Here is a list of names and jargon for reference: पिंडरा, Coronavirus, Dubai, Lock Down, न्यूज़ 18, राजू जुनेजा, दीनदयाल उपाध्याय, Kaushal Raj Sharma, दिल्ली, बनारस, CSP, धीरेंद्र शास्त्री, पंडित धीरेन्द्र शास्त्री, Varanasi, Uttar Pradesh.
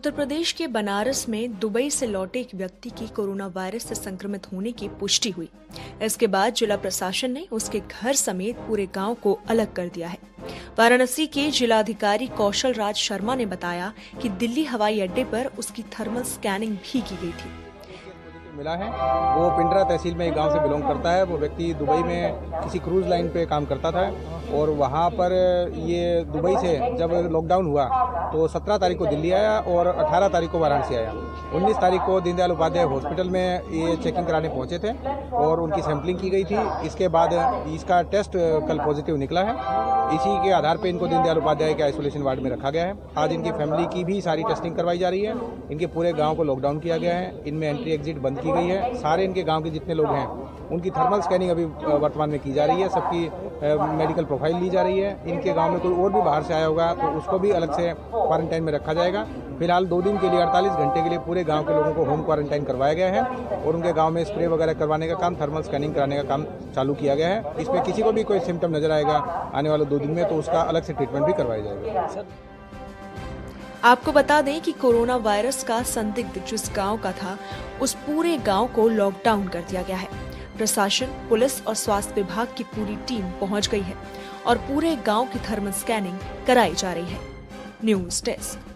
उत्तर प्रदेश के बनारस में दुबई से लौटे एक व्यक्ति की कोरोना वायरस से संक्रमित होने की पुष्टि हुई। इसके बाद जिला प्रशासन ने उसके घर समेत पूरे गांव को अलग कर दिया है। वाराणसी के जिलाधिकारी कौशल राज शर्मा ने बताया कि दिल्ली हवाई अड्डे पर उसकी थर्मल स्कैनिंग भी की गई थी। मिला है वो पिंडरा तहसील में एक गांव से बिलोंग करता है। वो व्यक्ति दुबई में किसी क्रूज लाइन पे काम करता था और वहाँ पर ये दुबई से जब लॉकडाउन हुआ तो 17 तारीख को दिल्ली आया और 18 तारीख को वाराणसी आया। 19 तारीख को दीनदयाल उपाध्याय हॉस्पिटल में ये चेकिंग कराने पहुँचे थे और उनकी सैम्पलिंग की गई थी। इसके बाद इसका टेस्ट कल पॉजिटिव निकला है। इसी के आधार पर इनको दीनदयाल उपाध्याय के आइसोलेशन वार्ड में रखा गया है। आज इनकी फैमिली की भी सारी टेस्टिंग करवाई जा रही है। इनके पूरे गाँव को लॉकडाउन किया गया है। इनमें एंट्री एग्जिट बंद की गई है। सारे इनके गांव के जितने लोग हैं उनकी थर्मल स्कैनिंग अभी वर्तमान में की जा रही है। सबकी मेडिकल प्रोफाइल ली जा रही है। इनके गांव में कोई और भी बाहर से आया होगा तो उसको भी अलग से क्वारंटाइन में रखा जाएगा। फिलहाल 2 दिन के लिए 48 घंटे के लिए पूरे गांव के लोगों को होम क्वारंटाइन करवाया गया है और उनके गाँव में स्प्रे वगैरह करवाने का काम, थर्मल स्कैनिंग कराने का काम चालू किया गया है। इसमें किसी को भी कोई सिम्टम नजर आएगा आने वाले 2 दिन में तो उसका अलग से ट्रीटमेंट भी करवाया जाएगा। आपको बता दें कि कोरोना वायरस का संदिग्ध जिस गांव का था उस पूरे गांव को लॉकडाउन कर दिया गया है। प्रशासन, पुलिस और स्वास्थ्य विभाग की पूरी टीम पहुंच गई है और पूरे गांव की थर्मल स्कैनिंग कराई जा रही है। News desk.